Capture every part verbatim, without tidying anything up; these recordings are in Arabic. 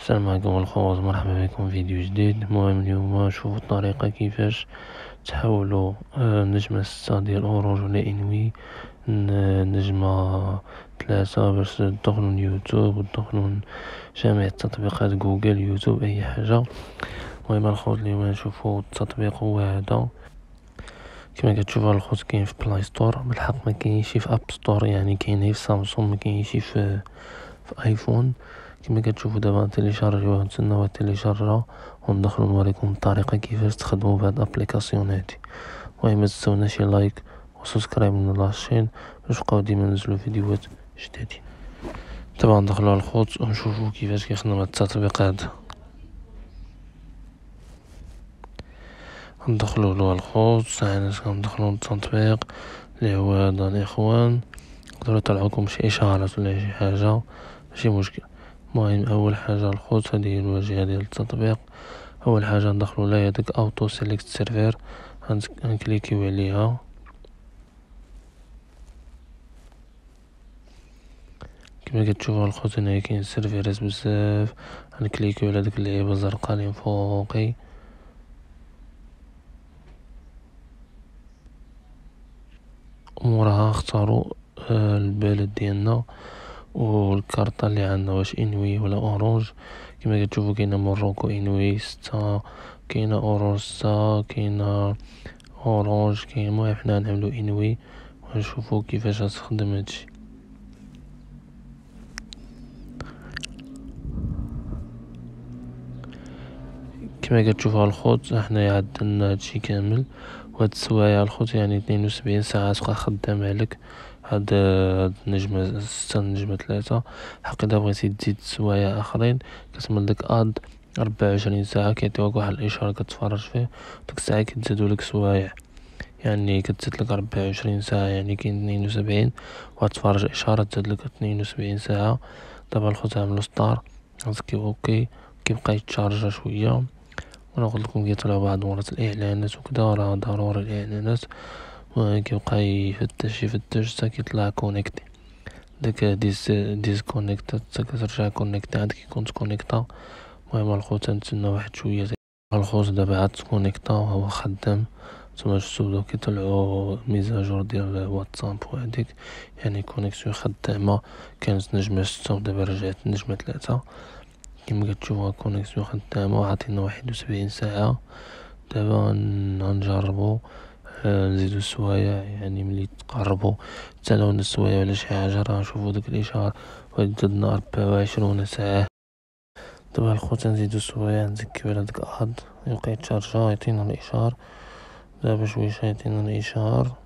السلام عليكم الخوت، مرحبا بكم في فيديو جديد. المهم اليوم نشوفوا الطريقه كيفاش تحولوا النجمه ستة ديال اورانج ولا انوي النجمه ثلاثة باش تدخلوا اليوتيوب وتدخلوا جميع التطبيقات جوجل يوتيوب اي حاجه. المهم الخوت اليوم نشوفوا التطبيق هو هذا. كما كتشوفوا الخوت كاين في بلاي ستور، بالحق ما كاينش في اب ستور، يعني كاين في سامسونج ما كاينش في في ايفون. كما كتشوفوا دابا تيليشارجيوه، نتسناو تيليشارجا وندخلوا نوريكم الطريقه كيفاش تخدموا بهاد الابليكاسيون هادي. المهم متنساوناش شي لايك وسبسكرايب للاشين باش نبقاو ديما ننزلوا فيديوهات جدادين. دابا ندخلوا على الخوت ونشوفوا كيفاش كيخدم هاد التطبيق هذا. ندخلوا له الخوت ساعه ندخلوا للتطبيق اللي هو هذا الاخوان. نقدروا نطلعوا لكم شي اشارات ولا شي حاجه، ماشي مشكل. المهم اول حاجه الخوت هذه هي الواجهه ديال التطبيق. اول حاجه ندخلوا لها هذيك اوتو سيليكت سيرفر، غنكليكيو عليها. كما كتشوفوا الخوت هنا كاين سيرفرات بزاف، غنكليكيو على ديك اللعيبه الزرقاء اللي فوقي. وموراها اختاروا البلد ديالنا والكارطه اللي عندنا، واش انوي ولا اورانج. كما كتشوفوا كاينه مروكو انوي ستة، كاينه اورانج ستة، كاينه اورانج، كاين. المهم حنا غنعملو انوي ونشوفوا كيفاش غتخدم هادشي. كما كتشوفوا الخوت حنايا عدلنا هادشي كامل، وهاد السوايع الخوت يعني اثنين وسبعين ساعه تبقى خدام عليك هاد النجمه ستة نجمه ثلاثة. حق اذا بغيتي تزيد سوايع اخرين كتمن داك اد ربعة وعشرين ساعه كيعطيوك واحد الاشاره كتفرج فيه، ديك الساعه كيتزادوا لك سوايع، يعني كتزيد لك ربعة وعشرين ساعه، يعني كاين اثنين وسبعين وتفرج اشاره تزاد لك اثنين وسبعين ساعه. دابا الخوت عملوا ستار غنسكي اوكي، كيبقى يتشارجا شويه. وانا قلت لكم كيطلعوا بعض مرات الاعلانات وكذا، راه ضروري الاعلانات. المهم كيبقى يفتش يفتش حتى كيطلع كونيكتي، داك ديس ديسكونيكت حتى كترجع كونيكت عاد كيكون تكونيكتا. المهم الخوت نتسنى واحد شويه. الخوت دابا عاد تكونيكتا وهو خدام، نتوما شفتو بداو كيطلعوا ميزاجور ديال واتساب وهاديك، يعني كونيكسيون خدامه. كانت نجمه ستة ودابا رجعت نجمه ثلاثة. كما كتشوفوا كونيكسيون خدامه عاطينا واحد وسبعين ساعه. دابا نجربوا نزيدو السوايع، يعني ملي تقربوا حتى لو السوايع ولا شي حاجه راه نشوفوا داك الاشاره وزدنا أربعة وعشرين ساعه. دابا الخوت نزيدو السوايع، نزكيو على داك الارض يبقى يتشارجا يعطينا الاشاره. دابا شويه يعطينا الاشاره،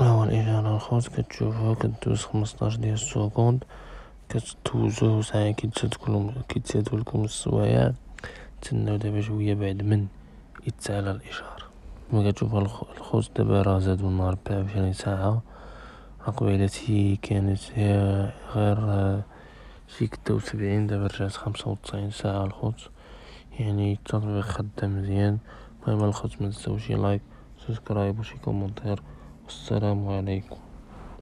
ها هو الاشاره الخوت كتشوفوها كدوز خمسطاش ديال السكوند كتدوزو ساعه كيتزاد كلهم كيتزادوا لكم السوايع. تسناو دابا شويه بعد من يتعلى الاشاره. كما كتشوفوا الخوت دابا راه زادوا لنا أربعة وعشرين ساعه. قبيلتي كانت غير شي ستة وسبعين، دابا رجعت خمسة وتسعين ساعه الخوت، يعني التطبيق خدام مزيان. المهم الخوت ما تنساوش لايك سبسكرايب وشي كومونتير، والسلام عليكم.